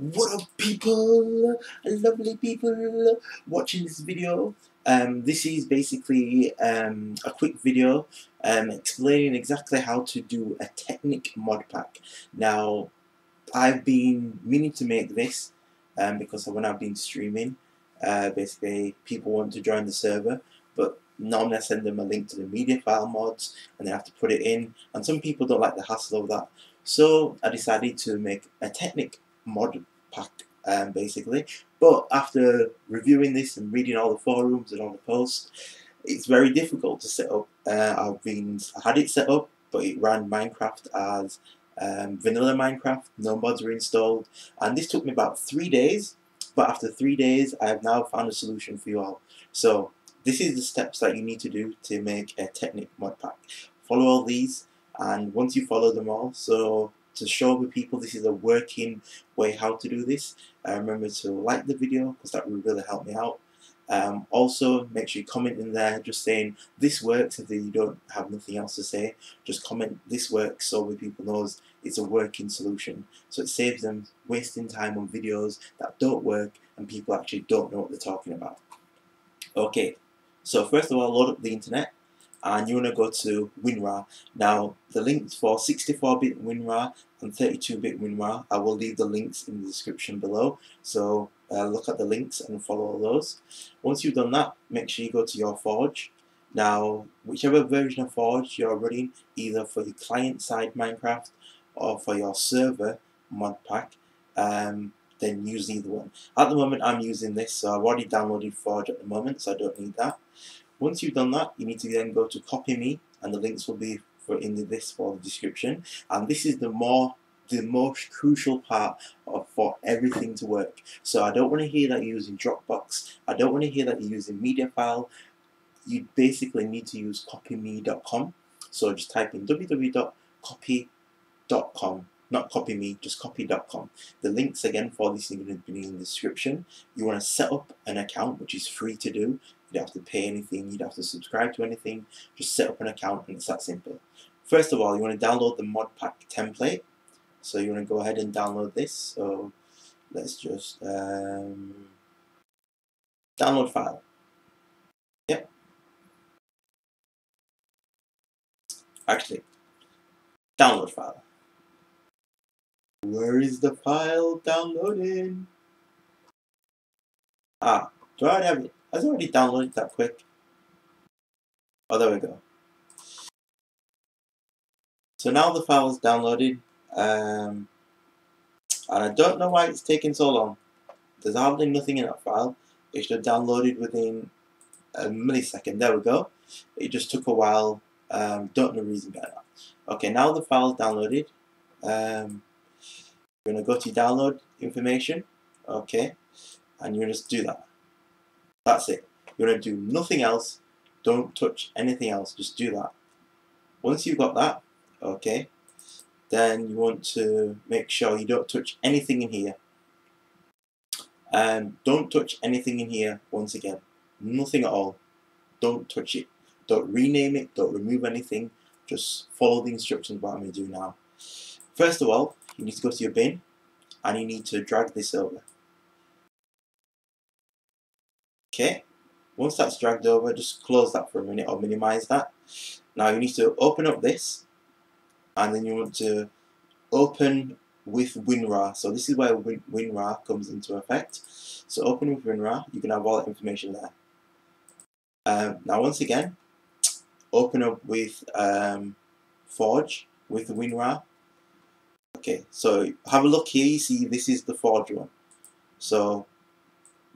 What up, people? Lovely people watching this video. This is basically a quick video explaining exactly how to do a Technic mod pack. Now, I've been meaning to make this because when I've been streaming, basically people want to join the server, but normally I send them a link to the MediaFile mods, and they have to put it in. And some people don't like the hassle of that, so I decided to make a Technic mod pack basically. But after reviewing this and reading all the forums and all the posts, it's very difficult to set up. I had it set up, but it ran Minecraft as vanilla Minecraft, no mods were installed, and this took me about 3 days. But after 3 days, I have now found a solution for you all. So this is the steps that you need to do to make a Technic mod pack. Follow all these, and once you follow them all, so to show the people this is a working way how to do this, remember to like the video because that will really help me out. Also, make sure you comment in there just saying this works. If you don't have nothing else to say, just comment this works so that people knows it's a working solution, so it saves them wasting time on videos that don't work and people actually don't know what they're talking about. Okay, so first of all, load up the internet. And you want to go to WinRAR. Now, the links for 64-bit WinRAR and 32-bit WinRAR, I will leave the links in the description below. So look at the links and follow all those. Once you've done that, make sure you go to your Forge. Now, whichever version of Forge you're running, either for your client-side Minecraft or for your server mod pack, then use either one. At the moment, I'm using this, so I've already downloaded Forge at the moment, so I don't need that. Once you've done that, you need to then go to Copy Me, and the links will be for the description. And this is the most crucial part for everything to work. So I don't want to hear that you're using Dropbox. I don't want to hear that you're using MediaFile. You basically need to use copyme.com. So just type in www.copy.com. Not copy me, just copy.com. The links again for this are going to be in the description. You want to set up an account, which is free to do. You don't have to pay anything, you don't have to subscribe to anything. Just set up an account, and it's that simple. First of all, you want to download the mod pack template. So you want to go ahead and download this. So let's just download file. Yep. Actually, download file. Where is the file downloading? Ah, do I have it? I was already downloaded that quick. Oh, there we go. So now the file's downloaded, and I don't know why it's taking so long. There's hardly nothing in that file. It should have downloaded within a millisecond. There we go. It just took a while. Don't know the reason behind that. Okay, now the file's downloaded. You're gonna go to download information, okay, and you just do that. That's it. You're gonna do nothing else. Don't touch anything else. Just do that. Once you've got that, okay, then you want to make sure you don't touch anything in here. Don't touch anything in here. Once again, nothing at all. Don't touch it. Don't rename it. Don't remove anything. Just follow the instructions. What I'm gonna do now. First of all, you need to go to your bin, and you need to drag this over. Okay, once that's dragged over, just close that for a minute or minimize that. Now you need to open up this, and then you want to open with WinRAR. So this is where WinRAR comes into effect. So open with WinRAR, you can have all that information there. Now once again, open up with Forge with WinRAR. Okay, so have a look here, you see this is the Forge one. So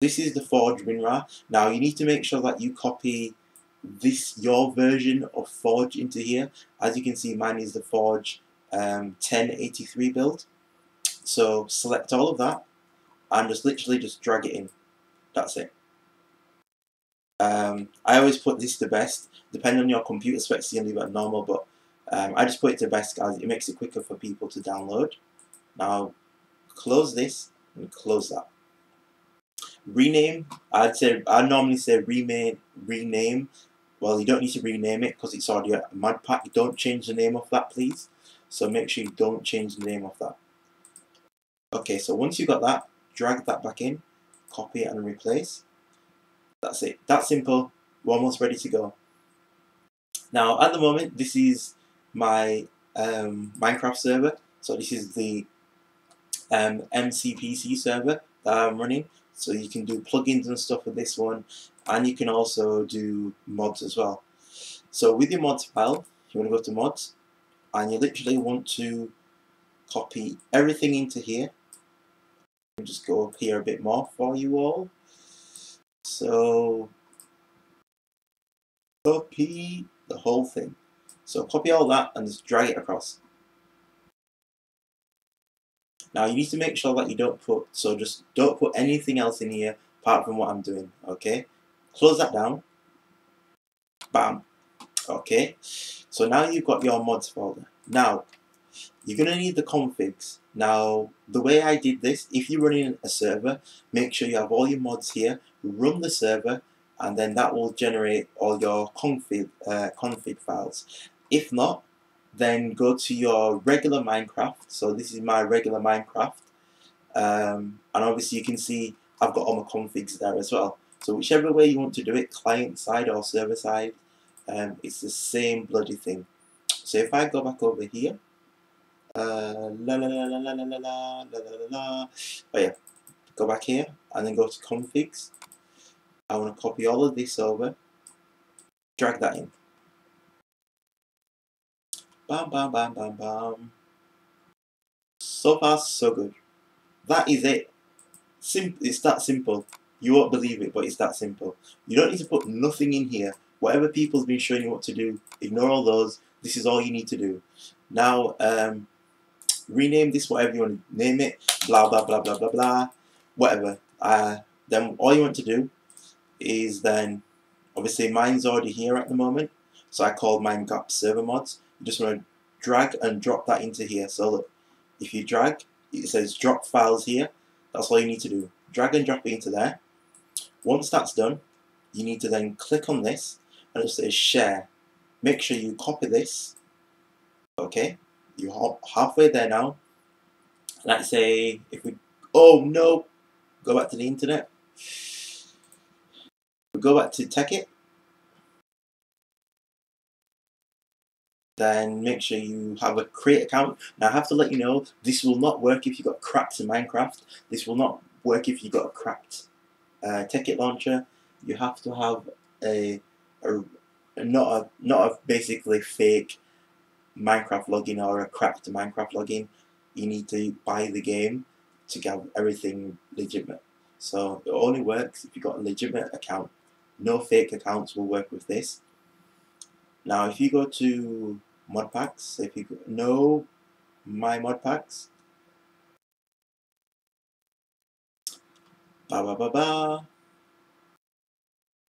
this is the Forge WinRAR. Now you need to make sure that you copy this, your version of Forge, into here. As you can see, mine is the Forge 1083 build. So select all of that and just literally just drag it in. That's it. I always put this to best. Depending on your computer specs, you can leave it at normal, but I just put it to best, guys. It makes it quicker for people to download. Now, close this and close that. Rename. I normally say rename. Well, you don't need to rename it because it's already a mod pack. You don't change the name of that, please. So make sure you don't change the name of that. Okay, so once you've got that, drag that back in, copy and replace. That's it. That's simple. We're almost ready to go. Now, at the moment, this is my Minecraft server. So this is the MCPC server that I'm running. So you can do plugins and stuff with this one, and you can also do mods as well. So with your mods file, you want to go to mods, and you literally want to copy everything into here. Just go up here a bit more for you all. So copy the whole thing. So copy all that and just drag it across. Now you need to make sure that you don't put, so just don't put anything else in here apart from what I'm doing, okay? Close that down. Bam. Okay. So now you've got your mods folder. Now you're going to need the configs. Now, the way I did this, if you're running a server, make sure you have all your mods here, run the server, and then that will generate all your config files. If not, then go to your regular Minecraft. So this is my regular Minecraft. And obviously you can see I've got all my configs there as well. So whichever way you want to do it, client side or server side, it's the same bloody thing. So if I go back over here, oh yeah, go back here and then go to configs. I want to copy all of this over, drag that in. Bam, bam, bam, bam, bam. So far, so good. That is it. It's that simple. You won't believe it, but it's that simple. You don't need to put nothing in here. Whatever people's been showing you what to do, ignore all those. This is all you need to do. Now, rename this whatever you want to name it, blah, blah, blah, blah, blah, blah, whatever. Then all you want to do is then, obviously mine's already here at the moment, so I called mine gap server mods. You just want to drag and drop that into here. So look, if you drag, it says drop files here. That's all you need to do. Drag and drop it into there. Once that's done, you need to then click on this and it says share. Make sure you copy this. Okay, you're halfway there now. Let's say if we, oh no, go back to the internet. We go back to Technic. Then make sure you have a create account. Now I have to let you know, this will not work if you've got cracks in Minecraft. This will not work if you've got a cracked Technic Launcher. You have to have not a basically fake Minecraft login or a cracked Minecraft login. You need to buy the game to get everything legitimate. So it only works if you've got a legitimate account. No fake accounts will work with this. Now if you go to mod packs, if you go, no, my mod packs, ba ba ba ba.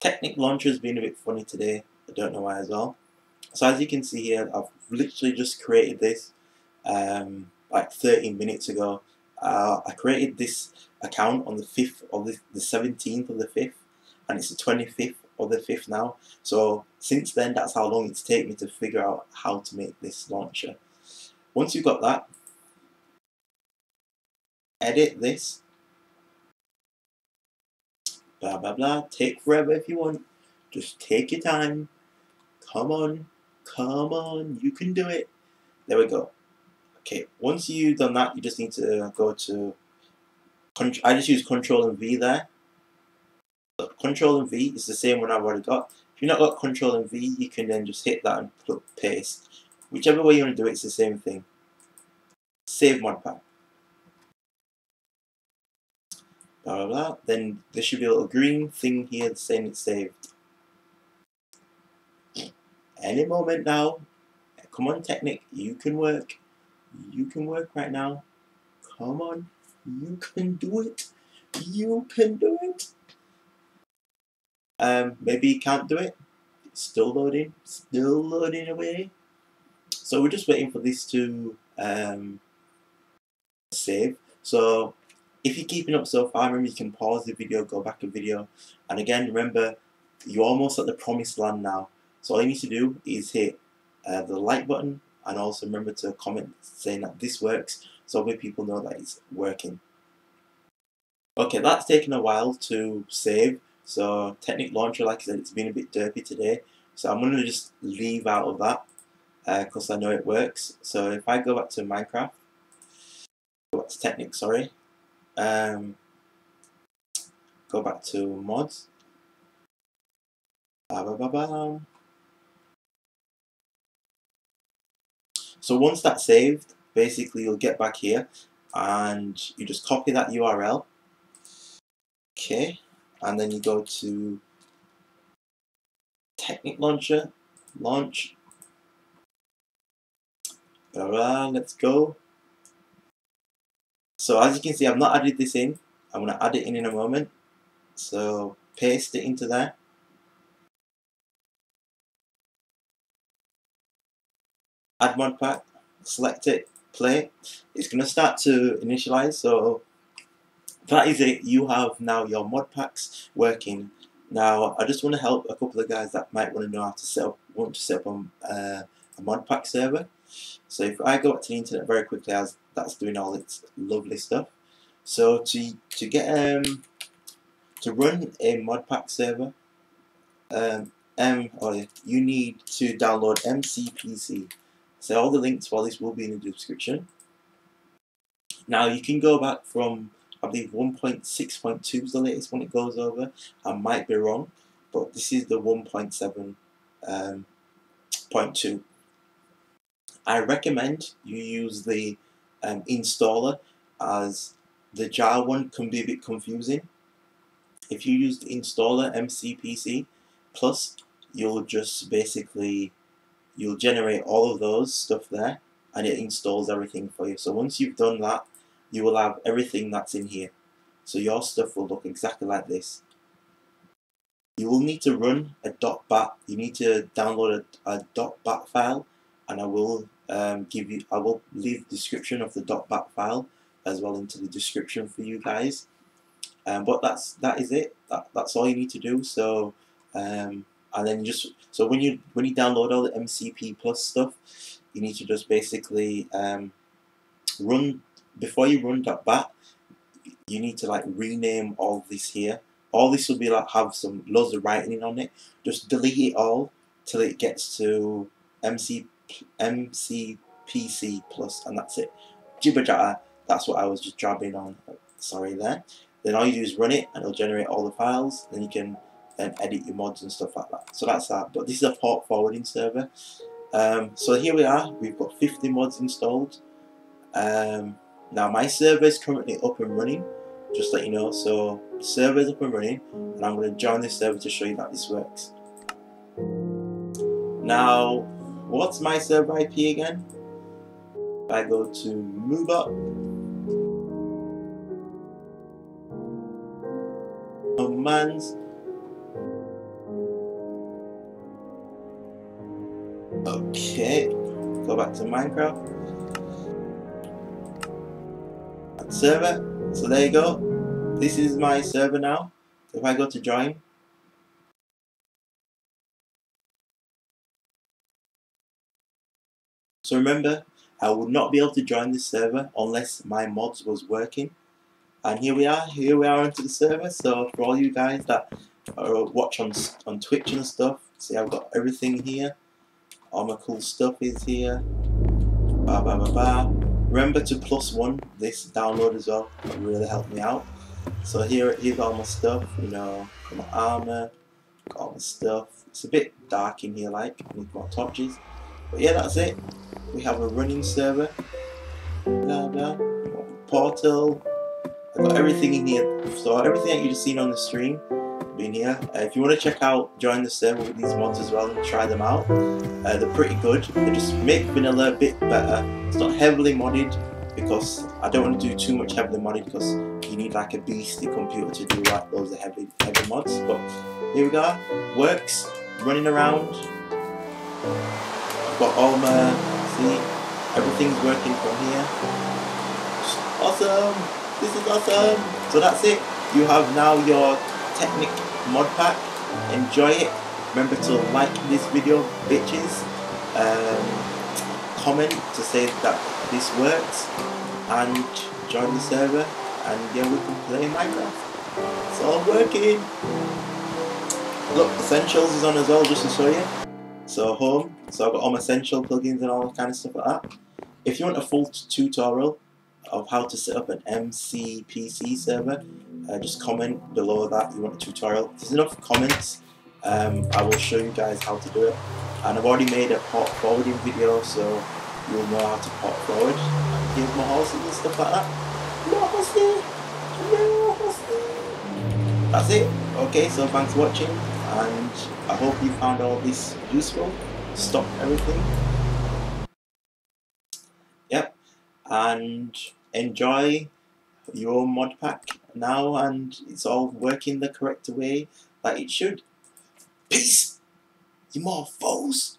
Technic Launcher has been a bit funny today. I don't know why as well. So as you can see here, I've literally just created this like 13 minutes ago. I created this account on the 5th or the 17th of the 5th, and it's the 25th of the 5th now. So since then, that's how long it's taken me to figure out how to make this launcher. Once you've got that, edit this. Blah, blah, blah. Take forever if you want. Just take your time. Come on. Come on. You can do it. There we go. Okay, once you've done that, you just need to go to, I just use Control and V there. Look, Control and V is the same one I've already got. If you've not got Control and V, you can then just hit that and paste. Whichever way you want to do it, it's the same thing. Save mod pack. Blah, blah, blah. Then there should be a little green thing here saying it's saved. Any moment now. Come on, Technic, you can work. You can work right now. Come on, you can do it. You can do it. Maybe you can't do it. It's still loading away. So we're just waiting for this to save. So if you're keeping up so far, remember you can pause the video, go back to video, and again remember you're almost at the promised land now. So all you need to do is hit the like button. And also remember to comment saying that this works. so other people know that it's working. Okay, that's taken a while to save, so Technic Launcher, like I said, it's been a bit derpy today, so I'm going to just leave out of that because I know it works. So if I go back to Minecraft, go back to Technic, sorry, go back to mods, so once that's saved, basically you'll get back here and you just copy that URL, okay, and then you go to Technic Launcher, launch, let's go. So as you can see, I've not added this in, I'm going to add it in a moment, so paste it into there. Add mod pack, select it, play. It's going to start to initialize, so that is it. You have now your mod packs working. Now I just want to help a couple of guys that might want to know how to set up, a mod pack server. So if I go up to the internet very quickly, as that's doing all its lovely stuff. So to run a mod pack server, you need to download MCPC. So all the links for this will be in the description. Now you can go back from, I believe 1.6.2 is the latest one it goes over. I might be wrong, but this is the 1.7.2. I recommend you use the installer, as the jar one can be a bit confusing. If you use the installer MCPC plus, you'll just basically you'll generate all of those stuff there and it installs everything for you. So once you've done that, you will have everything that's in here. So your stuff will look exactly like this. You will need to run a .bat. You need to download a .bat file, and I will I will leave the description of the .bat file as well into the description for you guys. But that is it. That's all you need to do. So and then so when you download all the MCP plus stuff, you need to just basically run, before you run .bat, you need to like rename all this here. All this will be like have some loads of writing on it. Just delete it all till it gets to MCPC plus, and that's it. Jibber jatter. That's what I was just jabbing on. Sorry there. Then all you do is run it, and it'll generate all the files. Then you can edit your mods and stuff like that. So that's that. But this is a port forwarding server. So here we are. We've got 50 mods installed. Now my server is currently up and running. Just to let you know. So the server is up and running, and I'm going to join this server to show you that this works. Now, what's my server IP again? If I go to move up. Commands. Okay, go back to Minecraft and server. So there you go. This is my server now. If I go to join, so remember, I would not be able to join this server unless my mods was working. And here we are onto the server. So for all you guys that watch on Twitch and stuff, see I've got everything here. All my cool stuff is here. Remember to +1 this download as well. That really helped me out. So here is all my stuff. You know, got my armor, got all my stuff. It's a bit dark in here, like I need more torches. But yeah, that's it. We have a running server. Portal. I got everything in here. So everything that you just seen on the stream. Been here. If you want to check out, join the server with these mods as well and try them out. They're pretty good. They just make vanilla a bit better. It's not heavily modded because I don't want to do too much heavily modded because you need like a beastly computer to do like loads of heavy mods. But here we go. Works. Running around. I've got all my, see, everything's working from here. Awesome. This is awesome. So that's it. You have now your Technic mod pack. Enjoy it. Remember to like this video, bitches. Comment to say that this works. and join the server, and yeah, we can play Minecraft. It's all working. Look, Essentials is on as well, just to show you. So home, so I've got all my essential plugins and all that kind of stuff like that. If you want a full tutorial of how to set up an MCPC server, just comment below that you want a tutorial. If there's enough comments, I will show you guys how to do it. And I've already made a port forwarding video, so you'll know how to port forward. And here's my horses and stuff like that. No horsey. That's it. Okay, so thanks for watching, and I hope you found all this useful. Stop everything. Yep, and enjoy your own mod pack now, and it's all working the correct way, like it should. Peace, you more foes.